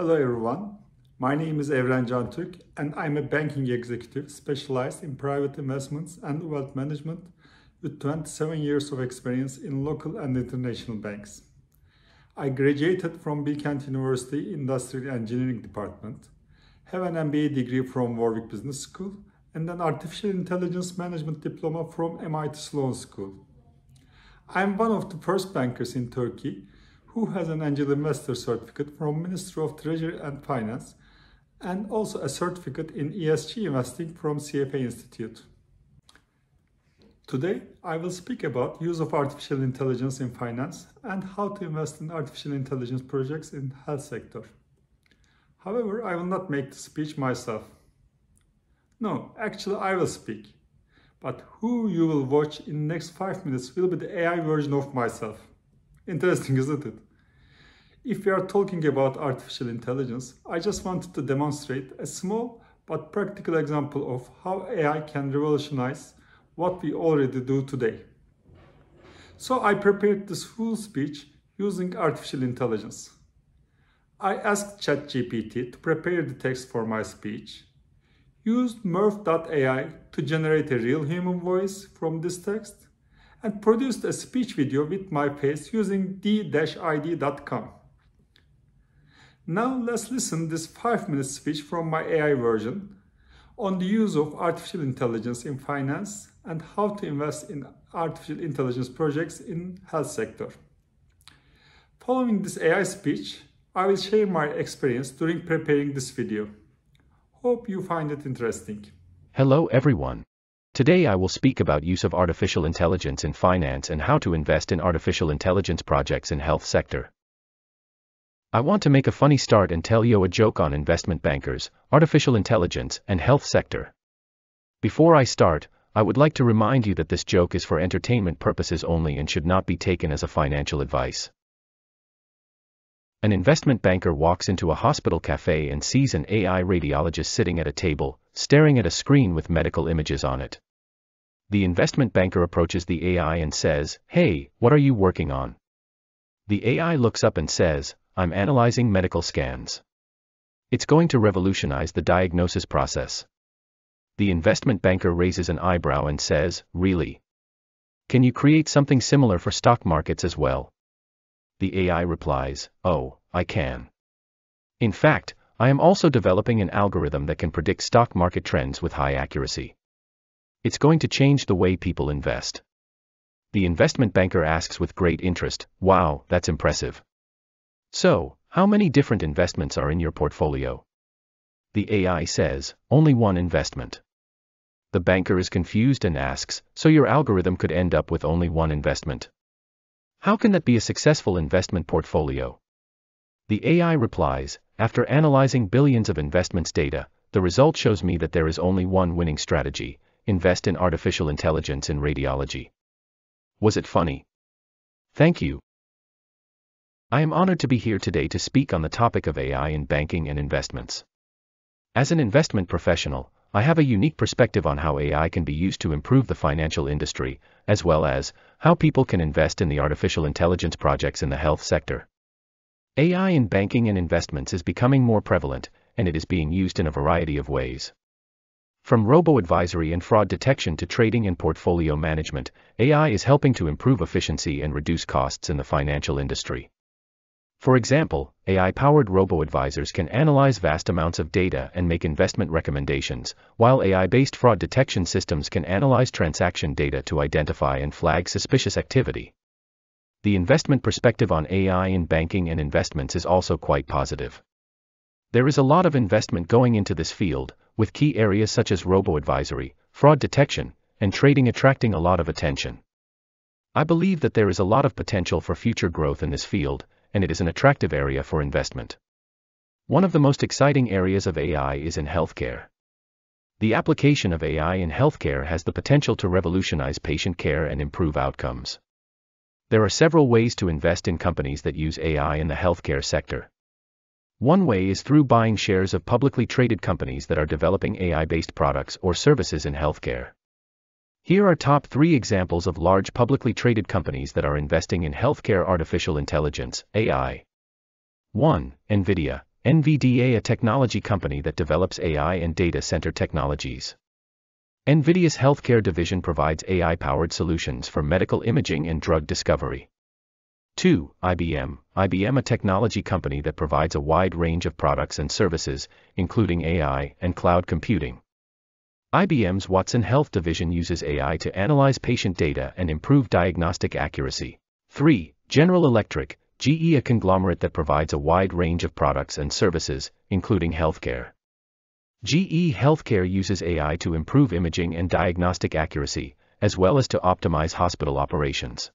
Hello everyone, my name is Evren Canturk and I'm a banking executive specialized in private investments and wealth management with 27 years of experience in local and international banks. I graduated from Bilkent University Industrial Engineering Department, have an MBA degree from Warwick Business School and an Artificial Intelligence Management diploma from MIT Sloan School. I'm one of the first bankers in Turkey who has an Angel Investor certificate from Ministry of Treasury and Finance and also a certificate in ESG investing from CFA Institute. Today, I will speak about use of artificial intelligence in finance and how to invest in artificial intelligence projects in the health sector. However, I will not make the speech myself. No, actually I will speak. But who you will watch in the next 5 minutes will be the AI version of myself. Interesting, isn't it? If we are talking about artificial intelligence, I just wanted to demonstrate a small but practical example of how AI can revolutionize what we already do today. So I prepared this full speech using artificial intelligence. I asked ChatGPT to prepare the text for my speech, used Murf.ai to generate a real human voice from this text, and produced a speech video with my face using d-id.com. Now let's listen to this 5-minute speech from my AI version on the use of artificial intelligence in finance and how to invest in artificial intelligence projects in the health sector. Following this AI speech, I will share my experience during preparing this video. Hope you find it interesting. Hello everyone. Today I will speak about use of artificial intelligence in finance and how to invest in artificial intelligence projects in health sector. I want to make a funny start and tell you a joke on investment bankers, artificial intelligence, and health sector. Before I start, I would like to remind you that this joke is for entertainment purposes only and should not be taken as a financial advice. An investment banker walks into a hospital cafe and sees an AI radiologist sitting at a table, staring at a screen with medical images on it. The investment banker approaches the AI and says, "Hey, what are you working on?" The AI looks up and says, "I'm analyzing medical scans. It's going to revolutionize the diagnosis process." The investment banker raises an eyebrow and says, "Really? Can you create something similar for stock markets as well?" The AI replies, "Oh, I can. In fact, I am also developing an algorithm that can predict stock market trends with high accuracy. It's going to change the way people invest." The investment banker asks with great interest, "Wow, that's impressive. So, how many different investments are in your portfolio?" The AI says, "Only one investment." The banker is confused and asks, "So your algorithm could end up with only one investment? How can that be a successful investment portfolio?" The AI replies, "After analyzing billions of investments data, the result shows me that there is only one winning strategy: invest in artificial intelligence in radiology. Was it funny? Thank you." I am honored to be here today to speak on the topic of AI in banking and investments. As an investment professional, I have a unique perspective on how AI can be used to improve the financial industry, as well as how people can invest in the artificial intelligence projects in the health sector. AI in banking and investments is becoming more prevalent, and it is being used in a variety of ways. From robo-advisory and fraud detection to trading and portfolio management, AI is helping to improve efficiency and reduce costs in the financial industry. For example, AI-powered robo-advisors can analyze vast amounts of data and make investment recommendations, while AI-based fraud detection systems can analyze transaction data to identify and flag suspicious activity. The investment perspective on AI in banking and investments is also quite positive. There is a lot of investment going into this field, with key areas such as robo-advisory, fraud detection, and trading attracting a lot of attention. I believe that there is a lot of potential for future growth in this field, and it is an attractive area for investment. One of the most exciting areas of AI is in healthcare. The application of AI in healthcare has the potential to revolutionize patient care and improve outcomes. There are several ways to invest in companies that use AI in the healthcare sector. One way is through buying shares of publicly traded companies that are developing AI-based products or services in healthcare. Here are top 3 examples of large publicly traded companies that are investing in healthcare artificial intelligence, AI. 1. Nvidia, NVDA, a technology company that develops AI and data center technologies. NVIDIA's healthcare division provides AI-powered solutions for medical imaging and drug discovery. 2. IBM. IBM, a technology company that provides a wide range of products and services, including AI and cloud computing. IBM's Watson Health division uses AI to analyze patient data and improve diagnostic accuracy. 3. General Electric. GE, a conglomerate that provides a wide range of products and services, including healthcare. GE Healthcare uses AI to improve imaging and diagnostic accuracy, as well as to optimize hospital operations.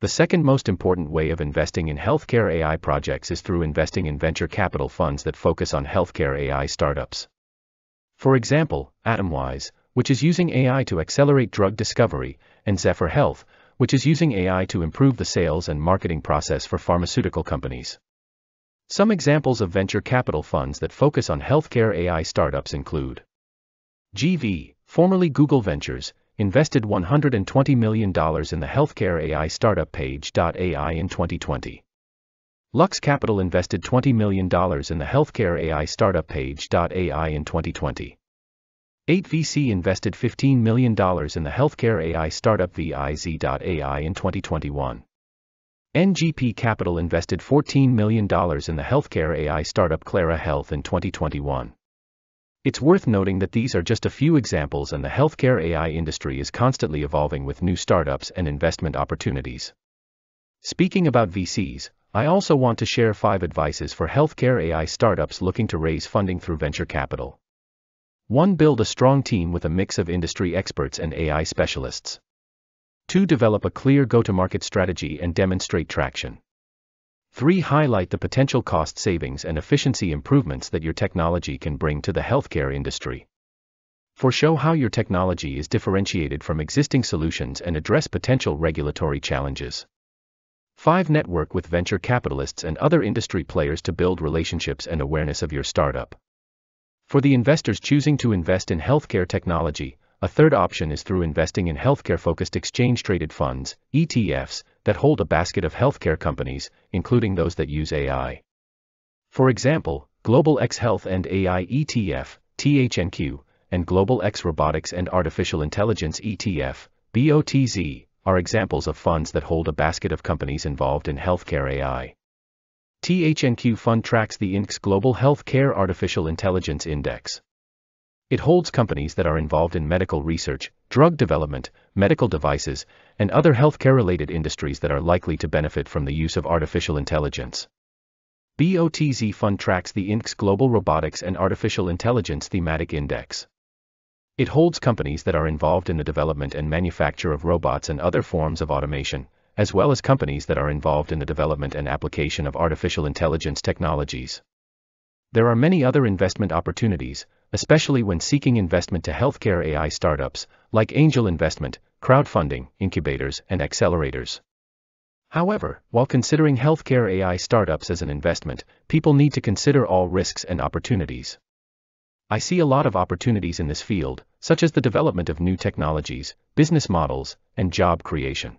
The second most important way of investing in healthcare AI projects is through investing in venture capital funds that focus on healthcare AI startups. For example, Atomwise, which is using AI to accelerate drug discovery, and Zephyr Health, which is using AI to improve the sales and marketing process for pharmaceutical companies. Some examples of venture capital funds that focus on healthcare AI startups include GV, formerly Google Ventures, invested $120 million in the healthcare AI startup Paige.AI in 2020. Lux Capital invested $20 million in the healthcare AI startup Paige.AI in 2020. 8VC invested $15 million in the healthcare AI startup viz.ai in 2021. NGP Capital invested $14 million in the healthcare AI startup Clara Health in 2021. It's worth noting that these are just a few examples, and the healthcare AI industry is constantly evolving with new startups and investment opportunities. Speaking about VCs, I also want to share 5 advices for healthcare AI startups looking to raise funding through venture capital. 1. Build a strong team with a mix of industry experts and AI specialists. 2. Develop a clear go-to-market strategy and demonstrate traction. 3. Highlight the potential cost savings and efficiency improvements that your technology can bring to the healthcare industry. 4. Show how your technology is differentiated from existing solutions and address potential regulatory challenges. 5. Network with venture capitalists and other industry players to build relationships and awareness of your startup. For the investors choosing to invest in healthcare technology, a third option is through investing in healthcare-focused exchange-traded funds, ETFs, that hold a basket of healthcare companies, including those that use AI. For example, Global X Health and AI ETF, THNQ, and Global X Robotics and Artificial Intelligence ETF, BOTZ, are examples of funds that hold a basket of companies involved in healthcare AI. THNQ fund tracks the INC's Global Healthcare Artificial Intelligence Index. It holds companies that are involved in medical research, drug development, medical devices, and other healthcare-related industries that are likely to benefit from the use of artificial intelligence. BOTZ fund tracks the INC's Global Robotics and Artificial Intelligence Thematic Index. It holds companies that are involved in the development and manufacture of robots and other forms of automation, as well as companies that are involved in the development and application of artificial intelligence technologies. There are many other investment opportunities, especially when seeking investment to healthcare AI startups, like angel investment, crowdfunding, incubators, and accelerators. However, while considering healthcare AI startups as an investment, people need to consider all risks and opportunities. I see a lot of opportunities in this field, such as the development of new technologies, business models, and job creation.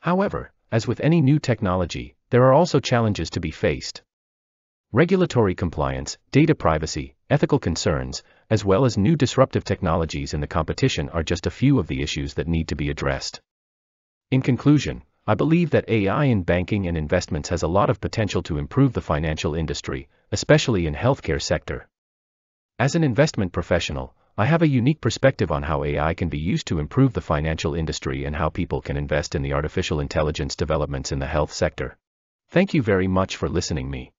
However, as with any new technology, there are also challenges to be faced. Regulatory compliance, data privacy, ethical concerns, as well as new disruptive technologies in the competition are just a few of the issues that need to be addressed. In conclusion, I believe that AI in banking and investments has a lot of potential to improve the financial industry, especially in healthcare sector. As an investment professional, I have a unique perspective on how AI can be used to improve the financial industry and how people can invest in the artificial intelligence developments in the health sector. Thank you very much for listening me.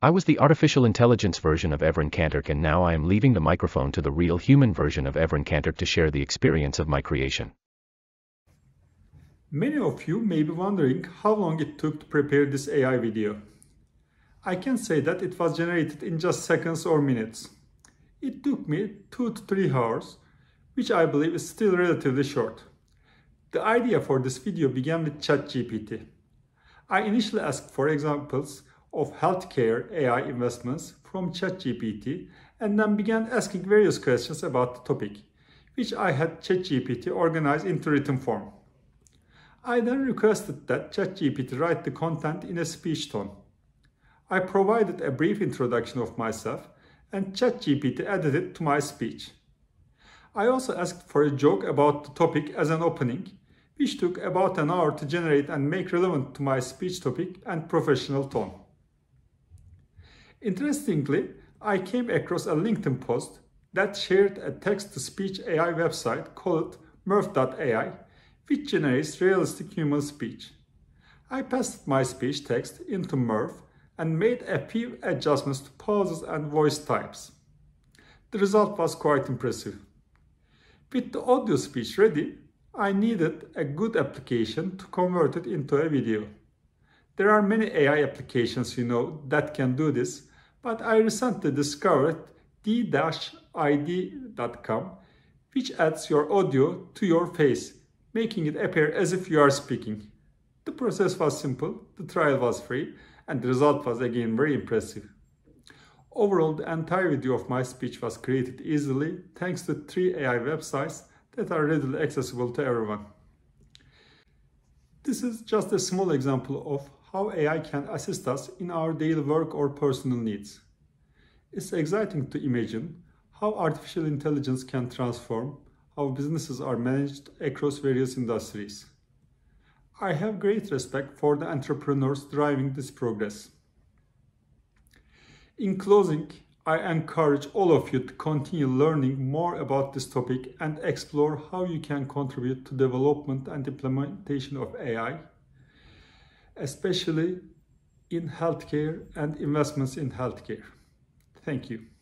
I was the artificial intelligence version of Evren Canturk, and now I am leaving the microphone to the real human version of Evren Canturk to share the experience of my creation. Many of you may be wondering how long it took to prepare this AI video. I can say that it was generated in just seconds or minutes. It took me 2 to 3 hours, which I believe is still relatively short. The idea for this video began with ChatGPT. I initially asked for examples of healthcare AI investments from ChatGPT and then began asking various questions about the topic, which I had ChatGPT organize into written form. I then requested that ChatGPT write the content in a speech tone. I provided a brief introduction of myself and ChatGPT added it to my speech. I also asked for a joke about the topic as an opening, which took about an hour to generate and make relevant to my speech topic and professional tone. Interestingly, I came across a LinkedIn post that shared a text-to-speech AI website called Murf.ai, which generates realistic human speech. I pasted my speech text into Murf and made a few adjustments to pauses and voice types. The result was quite impressive. With the audio speech ready, I needed a good application to convert it into a video. There are many AI applications, you know, that can do this, but I recently discovered d-id.com, which adds your audio to your face, making it appear as if you are speaking. The process was simple, the trial was free, and the result was again very impressive. Overall, the entire video of my speech was created easily thanks to 3 AI websites that are readily accessible to everyone. This is just a small example of how AI can assist us in our daily work or personal needs. It's exciting to imagine how artificial intelligence can transform how businesses are managed across various industries. I have great respect for the entrepreneurs driving this progress. In closing, I encourage all of you to continue learning more about this topic and explore how you can contribute to development and implementation of AI, especially in healthcare and investments in healthcare. Thank you.